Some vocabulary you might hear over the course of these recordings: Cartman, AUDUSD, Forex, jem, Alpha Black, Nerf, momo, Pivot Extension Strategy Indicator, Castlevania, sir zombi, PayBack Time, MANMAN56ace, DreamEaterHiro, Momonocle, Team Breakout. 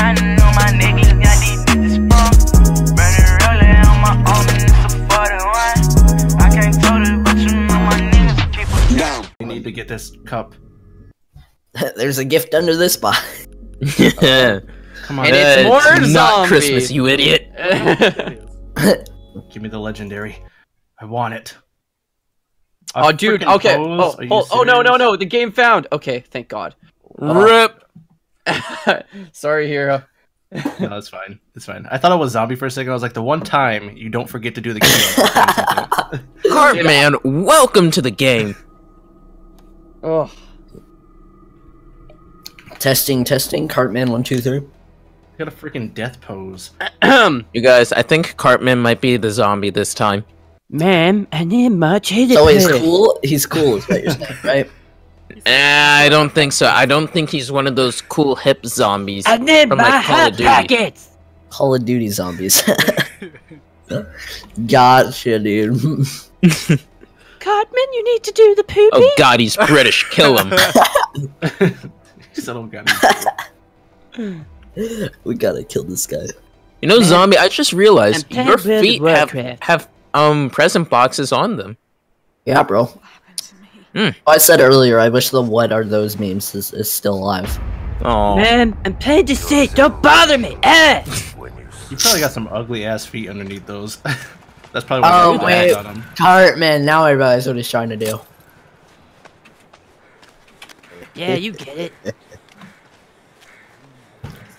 I know my niggas got these bitches sprung. Burning roller on my arm and it's a 41. I can't tell it, but you know my niggas keep us down. You need to get this cup. There's a gift under this box. Okay. Come on, and it's more zombies. Not Christmas, you idiot. Give me the legendary. I want it. Oh, dude. Okay. Oh, oh, no. The game found. Okay. Thank God. Rip. Sorry, hero. No, it's fine. It's fine. I thought it was zombie for a second. I was like, the one time you don't forget to do the game. Cartman, welcome to the game. Oh. Testing, testing. Cartman, 1, 2, 3. I got a freaking death pose. You guys, I think Cartman might be the zombie this time. Man, I need much hit. So he's cool? He's cool, is what you're saying, right? I don't think so. I don't think he's one of those cool hip zombies. I need from, like, Call of Duty. Packets! Call of Duty zombies. Gotcha, dude. Cartman, you need to do the poopy? Oh god, he's British. Kill him. We gotta kill this guy. You know, zombie, I just realized your feet have present boxes on them. Yeah, bro. What happened to me? Mm. Oh, I said earlier, I wish the "What are those memes" is still alive. Oh man, I'm paid to say, don't bother me. You probably got some ugly ass feet underneath those. That's probably what oh, wait. On them. Cartman, now I realize what he's trying to do. Yeah, you get it.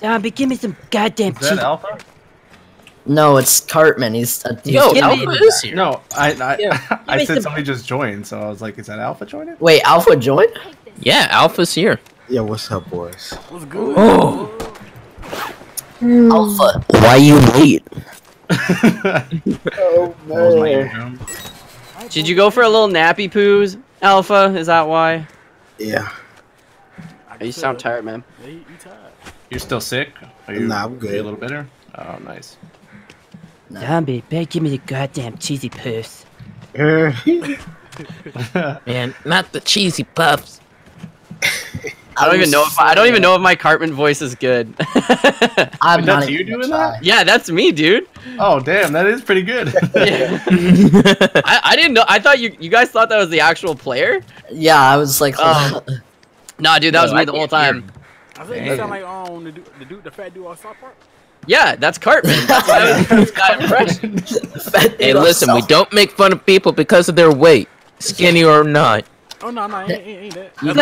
Zombie, give me some goddamn cheese. Is that Alpha? No, it's Cartman. He's a yo, Alpha is here. No, I said somebody just joined, so I was like, is that Alpha joining? Wait, Alpha joined? Yeah, Alpha's here. Yeah, what's up, boys? What's good? Oh. Alpha, why you late? Oh, man. Did you go for a little nappy poos, Alpha? Is that why? Yeah. Oh, you sound tired, man. You tired. You're still sick? Are you nah, I'm good. A little better? Oh, nice. Nah. Zombie, better give me the goddamn cheesy puffs. Man, not the cheesy puffs. I don't even know if my Cartman voice is good. I'm not you doing that? Yeah, that's me, dude. Oh damn, that is pretty good. Yeah. I didn't know. I thought you guys thought that was the actual player. Yeah, I was like, nah, dude, that was me the whole time. I think you sound like the fat dude on South Park. Yeah, that's Cartman. That's that impression. Hey, listen, we don't make fun of people because of their weight, skinny or not. Oh no, no, ain't that. That's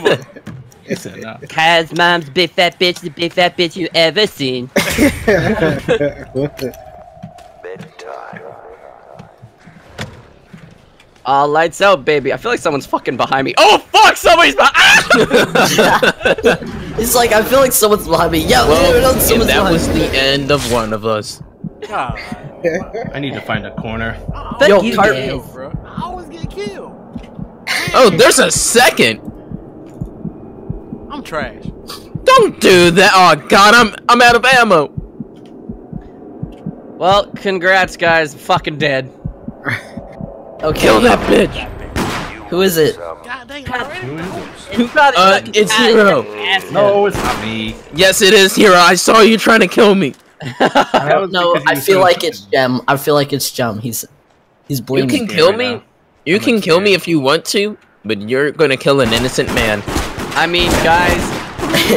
not memorable. Kaz, mom's big fat bitch, the big fat bitch you ever seen. Bedtime. Lights out, baby. I feel like someone's fucking behind me. Oh fuck, somebody's behind. It's like, I feel like someone's behind me. Yeah, well, someone's that behind was me. The end of one of us. God. I need to find a corner. Yo, Cartman. I always get killed. Oh, there's a second. I'm trash. Don't do that. Oh god, I'm out of ammo. Well, congrats, guys. I'm fucking dead. Okay. Kill that bitch. Who is it? God, they it's Hiro. No, it's not me. Yes, it is Hiro. I saw you trying to kill me. I don't know. I feel like it's Jem. I feel like it's Jem. He's bleeding. You can kill me. You can kill me if you want to, but you're gonna kill an innocent man. I mean, guys,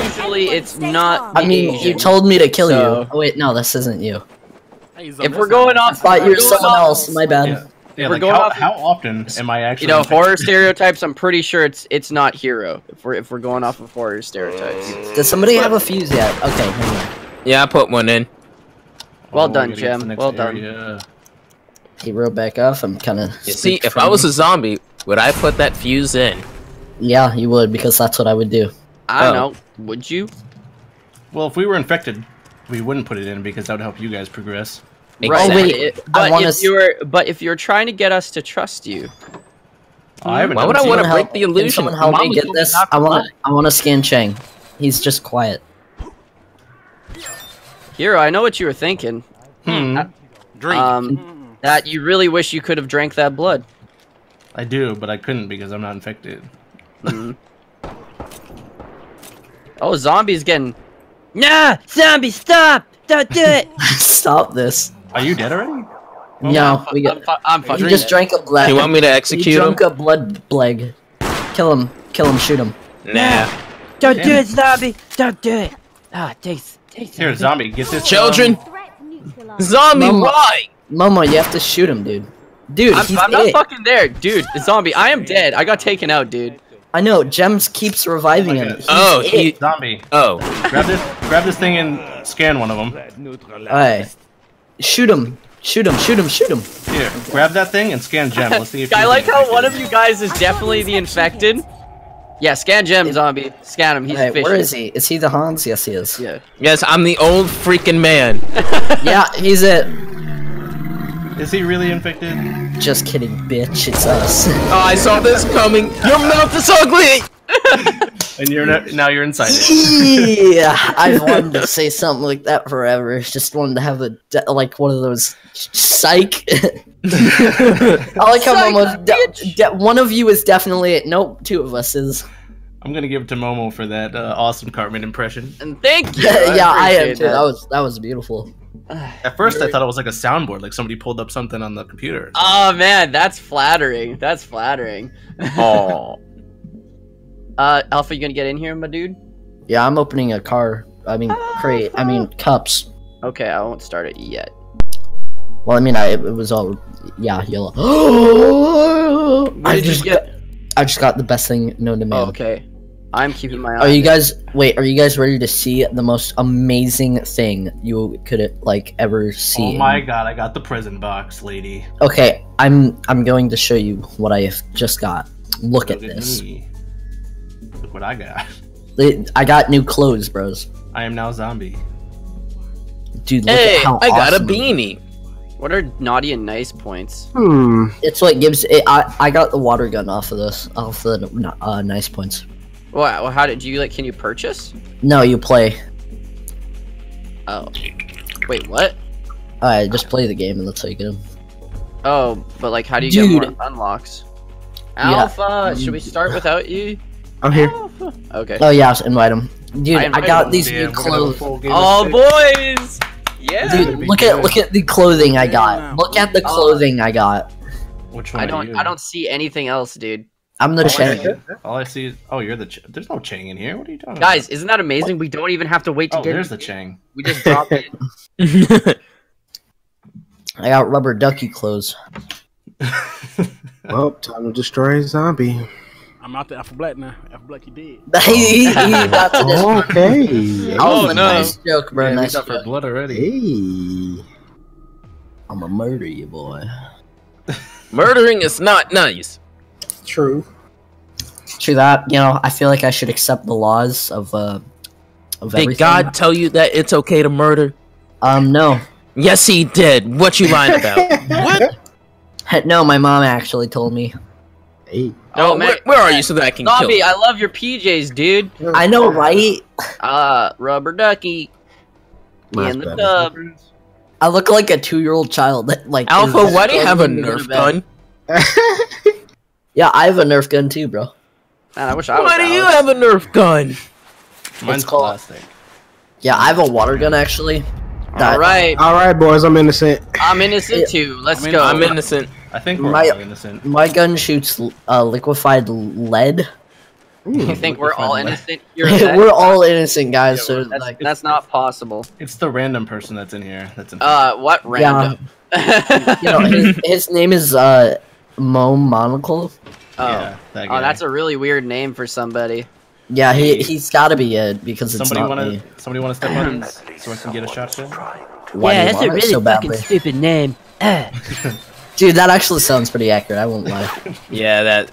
usually it's not. I mean, you told me to kill you. Oh, wait, no, this isn't you. If we're going off, I thought you were someone else. My bad. Yeah. Yeah, like how often am I actually? You know, horror stereotypes. I'm pretty sure it's not Hiro. If we're going off of horror stereotypes. Does somebody have a fuse yet? Okay, hang on. Yeah, I put one in. Well done, Jem. Well done. Hiro, back off. I'm kind of. See, if I was a zombie, would I put that fuse in? Yeah, you would, because that's what I would do. I don't know. Would you? Well, if we were infected, we wouldn't put it in because that would help you guys progress. Right. Oh, wait, but if you're trying to get us to trust you, why would I want to break the illusion? Someone help me get this. I want to scan Chang. He's just quiet. Hiro, I know what you were thinking. Drink. That you really wish you could have drank that blood. I do, but I couldn't because I'm not infected. Oh, zombies getting No! Zombie, stop! Don't do it! Stop this. Are you dead already? Well, no, I'm fine. You just drank a blood. You want me to execute him? You drunk a blood plague. Kill him. Kill him. Shoot him. Nah. Don't do it, zombie. Don't do it. Ah, take. Here, zombie. Get this. Children. Zombie, why? Momo, you have to shoot him, dude. Dude, I'm not fucking there, dude. Zombie, I am dead. I got taken out, dude. I know. Gems keeps reviving him. He's zombie. Oh. Grab this thing and scan one of them. Alright. Shoot him. Shoot him, shoot him, shoot him! Here, grab that thing and scan Jem. Let's see if I like how one of you guys is definitely the infected. Yeah, scan Jem, zombie. Scan him, he's a fish. Where is he? Is he the Hans? Yes, he is. Yeah. Yes, I'm the old freaking man. Yeah, he's it. Is he really infected? Just kidding, bitch. It's us. Oh, I saw this coming. Your mouth is ugly! And you're now you're inside it. Yeah, I've wanted to say something like that forever. Just wanted to have a like one of those psych. I like how Momo. One of you is definitely it. Nope, two of us is. I'm gonna give it to Momo for that awesome Cartman impression. And thank you. Yeah, I am too. That was beautiful. At first, I thought it was like a soundboard, like somebody pulled up something on the computer. Oh man, that's flattering. That's flattering. Oh. Alpha, you gonna get in here, my dude? Yeah, I'm opening a crate. I mean, cups. Okay, I won't start it yet. Well, I mean, it was all, yeah, yellow. I just got the best thing known to man. Oh, okay, I'm keeping my eye. Are you guys ready to see the most amazing thing you could like ever see? Oh my god, I got the present box, lady. Okay, I'm going to show you what I have just got. Look at this. Look what I got. I got new clothes, bros. I am now zombie. Dude, look at how I got awesome a beanie. What are naughty and nice points? Hmm. It's what gives it. I got the water gun off of this. Off the nice points. Wow. Well, how did you like? Can you purchase? No, you play. Oh. Wait, what? I just play the game and that's how you get them. Oh, but like, how do you get more unlocks? Alpha, should we start without you? I'm here. Okay. Oh yeah, invite him, dude. I got these new clothes. Oh boys, yeah. Dude, look at the clothing I got. Look at the clothing I got. Which one? I don't see anything else, dude. I'm the Chang. All I see is you're the. There's no Chang in here. What are you talking about? Guys, isn't that amazing? We don't even have to wait to get. Oh, there's the Chang. We just dropped it. I got rubber ducky clothes. Well, time to destroy a zombie. I'm out to Alpha Black now. Alpha Black, you did. He about to okay. Oh, no. Nice joke, bro. Yeah, nice joke. For blood already. Hey. I'm gonna murder you, boy. Murdering is not nice. True. True that. You know, I feel like I should accept the laws of everything. Did God tell you that it's okay to murder? No. Yes, he did. What you lying about? What? No, my mom actually told me. Hey. Oh, man. Where are you so that I can kill you? I love your PJs, dude. I know, right? Rubber ducky. In the tub. I look like a 2-year-old child. Like Alpha, why do you have a Nerf gun? Yeah, I have a Nerf gun too, bro. Man, I wish I was Why do you have a Nerf gun? Mine's plastic. Yeah, I have a water gun, actually. Alright. Alright, boys, I'm innocent. I'm innocent too. Let's go. I'm innocent. I think we're all innocent. My gun shoots liquefied lead. Ooh, you think we're all innocent? We're all innocent, guys. Yeah, so that's not possible. It's the random person that's in here. That's in what random? Yeah. You know, his name is Momonocle. Oh, yeah, that's a really weird name for somebody. Yeah, he's got to be it because it's somebody want to step on so I can get a shotgun. Yeah, that's a really fucking stupid name. Dude, that actually sounds pretty accurate, I won't lie. Yeah, that...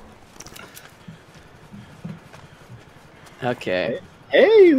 Okay. Hey,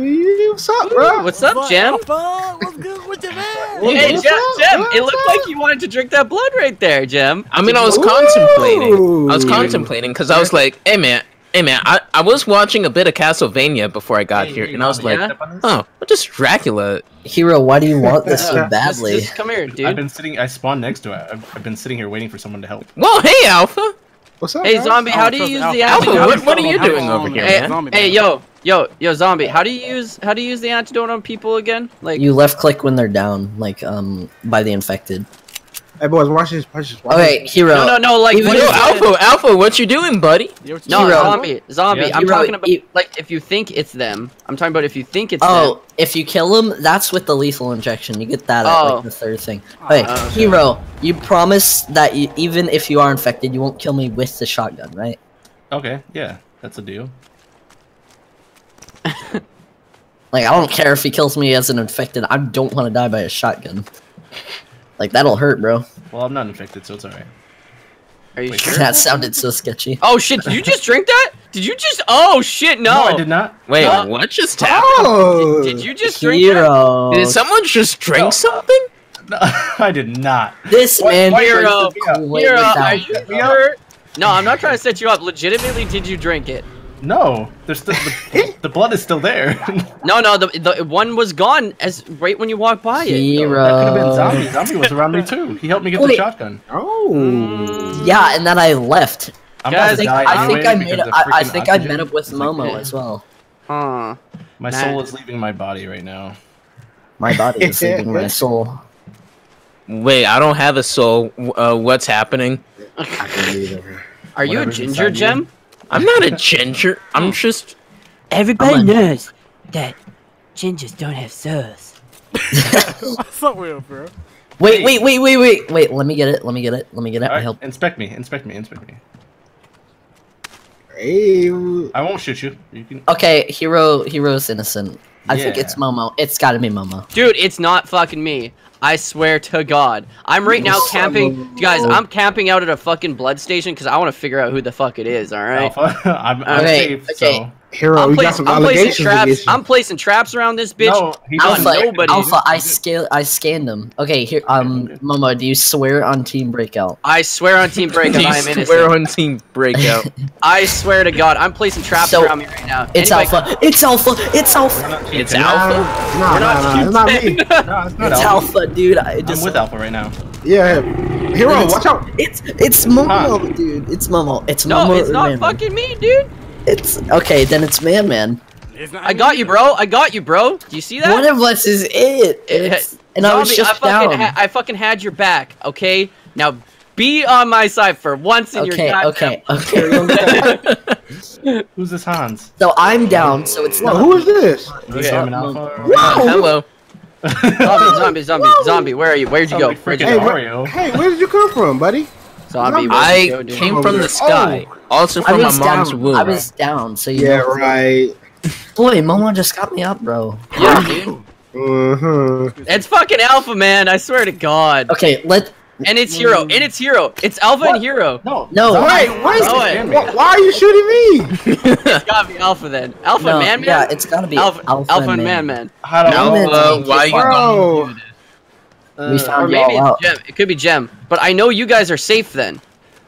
what's up, bro? What's up, Jem? What's good with the man? Hey, Jem, it looked like you wanted to drink that blood right there, Jem. I mean, I was contemplating. I was contemplating, because I was like, hey, man, I was watching a bit of Castlevania before I got here, and I was like, oh, what is Dracula? Hero, why do you want this so badly? Just come here, dude. I spawned next to it. I've been sitting here waiting for someone to help. Whoa, hey, Alpha! What's up, Hey, guys? Zombie, how do you use the Alpha? What are you doing over here, man? Hey, yo, Yo, zombie, how do you use the antidote on people again? Like, you left click when they're down, like by the infected. Hey boys, watch this. Okay, Hiro. No, like, yo, Alpha, what you doing, buddy? No, Hiro. Zombie. Yeah. I'm Hiro, talking about like if you think it's them. I'm talking about if you think it's them. Oh, if you kill them, that's with the lethal injection. You get that at like the third thing. Hey, Hiro, you promise that you, even if you are infected, you won't kill me with the shotgun, right? Okay, yeah, that's a deal. Like, I don't care if he kills me as an infected. I don't want to die by a shotgun. Like, that'll hurt, bro. Well, I'm not infected, so it's alright. Are you sure? That sounded so sketchy. Oh, shit, did you just drink that? Did you just... Oh, shit, no! No, I did not. Wait, what just happened? Oh, did you just drink that? Did someone just drink something? No, I did not. This man... Hiro, are you hurt? No, I'm not trying to set you up. Legitimately, did you drink it? No, there's still the blood is still there. No, the one was gone as right when you walked by it. Hiro. That could have been Zombie. Zombie was around me too. He helped me get the shotgun. Oh. Yeah, and then I left. I think I met up with Momo as well. My soul is leaving my body right now. My body is leaving my soul. Wait, I don't have a soul. What's happening? Are you a ginger, Jem? I'm not a ginger. I'm just. Everybody knows that gingers don't have souls. What's up, bro? Wait. Let me get it. Right, help. Inspect me. Hey. I won't shoot you. You can... Okay, Hiro's innocent. Yeah. I think it's Momo. It's gotta be Momo. Dude, it's not fucking me. I swear to God. I'm right now camping. Guys, I'm camping out at a fucking blood station because I want to figure out who the fuck it is, alright? I'm safe, so... Hiro, we got some allegations. I'm placing traps around this bitch. No, Alpha, I scanned him. Okay, here, Momo, do you swear on Team Breakout? I swear on Team Breakout, I am innocent. Swear on Team Breakout. I swear to God, I'm placing traps around me right now. It's Alpha. No, it's not Alpha, dude. I'm with Alpha right now. Yeah. Hiro, watch out. It's Momo, dude. It's Momo. It's Momo. No, it's not fucking me, dude. It's okay, then it's Man. I got you, bro. Do you see that? One of us is it. I was just down. I fucking had your back, okay? Now be on my side for once in your goddamn life. Okay. Who's this Hans? So I'm down, so it's not. Who is this? Okay. Hello. Zombie, where are you? Where'd you go? Hey, where did you come from, buddy? Zombie, I came from the sky. Also from my mom's womb. I was down, so you know. Yeah, right. Boy, Momo just got me up, bro. Yeah, dude. It's fucking Alpha, man. I swear to God. Okay, And it's Hiro. It's Alpha and Hiro. No. Why are you shooting me? It's gotta be Alpha then. Alpha and Man-Man? Yeah, it's gotta be Alpha and Man-Man. Alpha, why you doing this? Or maybe it's Jem. It could be Jem. But I know you guys are safe then.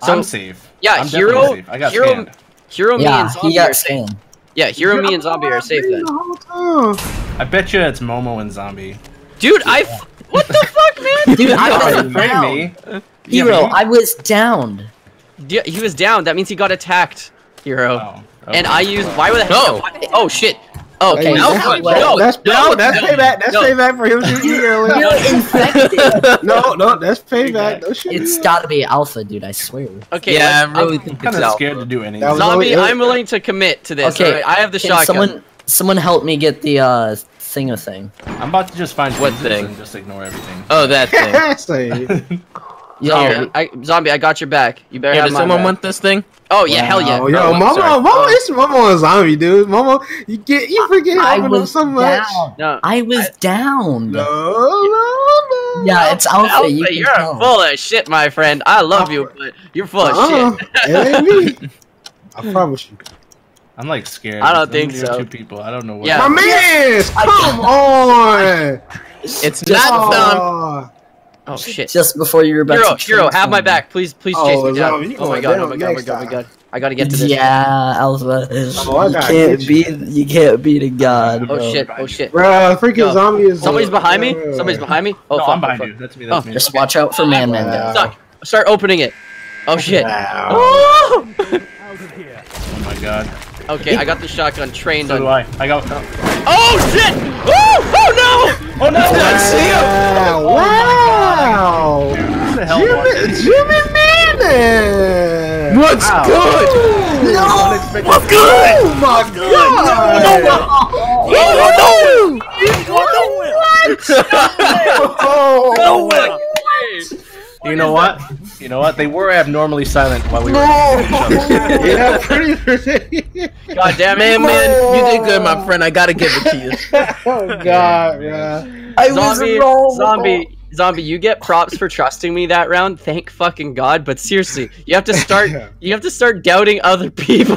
So, I'm safe. Yeah, Hiro, me, and Zombie are safe then. I bet you it's Momo and Zombie. Dude, what the fuck, man? Dude, I was down. Hiro, I was down. He was down. That means he got attacked, Hiro. Oh, okay. And I used... Why would I... No. Oh, shit. Oh, okay. That's payback for him shooting you earlier. You're infected. No, that's payback. It's gotta be Alpha, dude, I swear. Okay, yeah, I'm really kinda scared to do anything. Zombie, I'm willing to commit to this. Okay, right? I have the shotgun. Someone help me get the thing. I'm about to just find what thing and just ignore everything. Oh, that thing. Yo, Zombie, I got your back. You better have my back. Does someone want this thing? Oh yeah, hell yeah! Yo, Momo, it's Momo and Zombie, dude. Momo, you forget Alpha so much. No, I was down. No. Yeah, it's Alpha. You're full of shit, my friend. I love you, but you're full of shit. It ain't me. I promise you. I'm like scared. I don't think so. Two people. I don't know what. Yeah. My man, come on. It's not done. Oh shit! Just before you were about to Hiro, have my back, please chase me down. Oh my god! I gotta get to this. Yeah, Alpha. You can't beat a god. Bro. Oh shit! Bro, freaking Zombie is. Somebody's behind me. Oh, no, fuck, I'm behind you. That's me. Just watch out for Man-Man. Start opening it. Oh shit! Oh my god! Okay, I got the shotgun trained on. I got. Oh shit! Oh, oh no! Oh no! Wow! Jim and Manon! What's good? No! What's good? Oh my god! No! No! No! You know what? You know what? They were abnormally silent while we were. Yeah, pretty God damn it, man! You did good, my friend. I gotta give it to you. Oh god, yeah. I was Zombie, you get props for trusting me that round. Thank fucking god. But seriously, you have to start. You have to start doubting other people.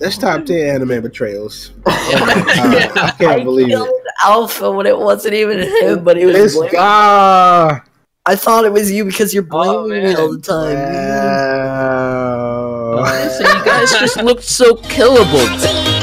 That's top 10 anime betrayals. Yeah. I can't believe it. I killed Alpha when it wasn't even him, but he was blaming me. I thought it was you because you're blaming me all the time. So you guys just looked so killable.